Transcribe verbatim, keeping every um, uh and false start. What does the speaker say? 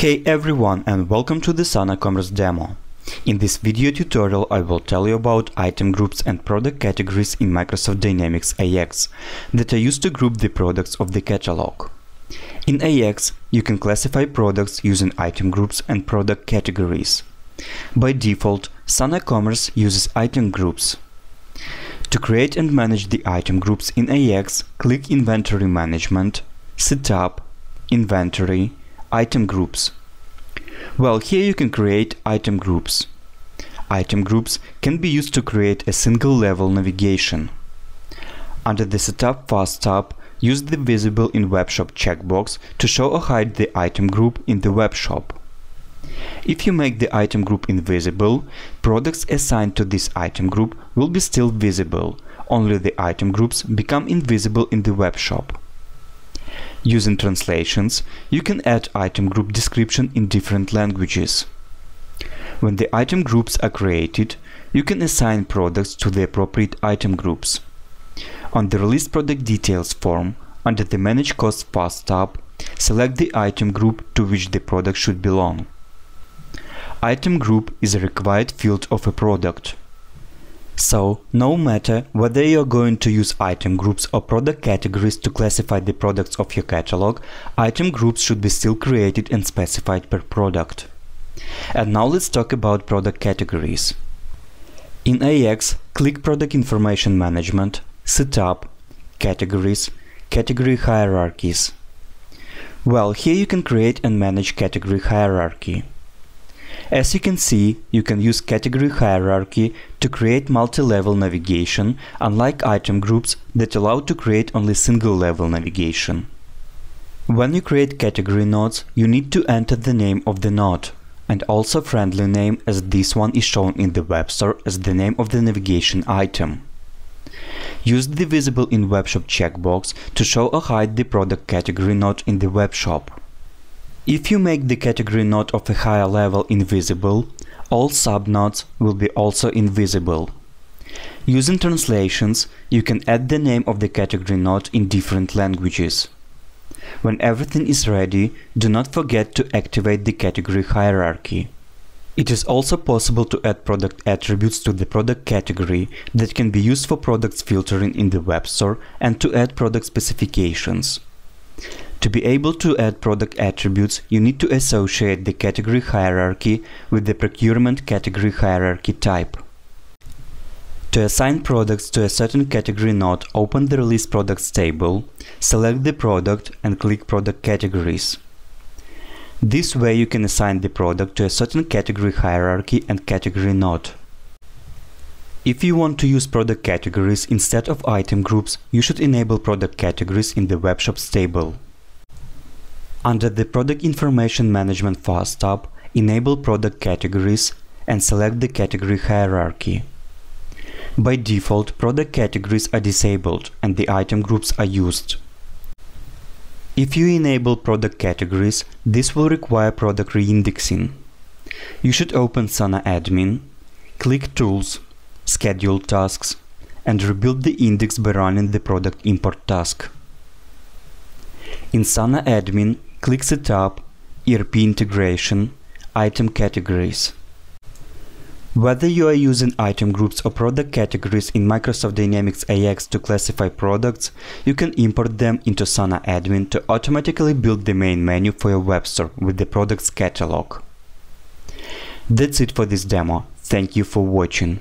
Hey everyone, and welcome to the Sana Commerce demo. In this video tutorial I will tell you about item groups and product categories in Microsoft Dynamics A X that are used to group the products of the catalog. In A X you can classify products using item groups and product categories. By default, Sana Commerce uses item groups. To create and manage the item groups in A X, click Inventory Management, Setup, Inventory, Item Groups. Well, here you can create item groups. Item groups can be used to create a single level navigation. Under the Setup Fast tab, use the Visible in Webshop checkbox to show or hide the item group in the webshop. If you make the item group invisible, products assigned to this item group will be still visible, only the item groups become invisible in the webshop. Using translations, you can add item group description in different languages. When the item groups are created, you can assign products to the appropriate item groups. On the Release Product Details form, under the Manage Costs Fast tab, select the item group to which the product should belong. Item group is a required field of a product. So, no matter whether you are going to use item groups or product categories to classify the products of your catalog, item groups should be still created and specified per product. And now let's talk about product categories. In A X, click Product Information Management, Setup, Categories, Category Hierarchies. Well, here you can create and manage category hierarchy. As you can see, you can use category hierarchy to create multi-level navigation, unlike item groups that allow to create only single-level navigation. When you create category nodes, you need to enter the name of the node, and also friendly name, as this one is shown in the web store as the name of the navigation item. Use the Visible in Webshop checkbox to show or hide the product category node in the webshop. If you make the category node of a higher level invisible, all subnodes will be also invisible. Using translations, you can add the name of the category node in different languages. When everything is ready, do not forget to activate the category hierarchy. It is also possible to add product attributes to the product category that can be used for products filtering in the web store and to add product specifications. To be able to add product attributes, you need to associate the category hierarchy with the procurement category hierarchy type. To assign products to a certain category node, open the Release Products table, select the product and click Product Categories. This way you can assign the product to a certain category hierarchy and category node. If you want to use product categories instead of item groups, you should enable product categories in the Webshops table. Under the Product Information Management Fast tab, enable product categories and select the category hierarchy. By default, product categories are disabled and the item groups are used. If you enable product categories, this will require product reindexing. You should open Sana Admin, click Tools, Schedule tasks, and rebuild the index by running the product import task. In Sana Admin, click Setup, E R P Integration, Item Categories. Whether you are using item groups or product categories in Microsoft Dynamics A X to classify products, you can import them into Sana Admin to automatically build the main menu for your web store with the products catalog. That's it for this demo. Thank you for watching.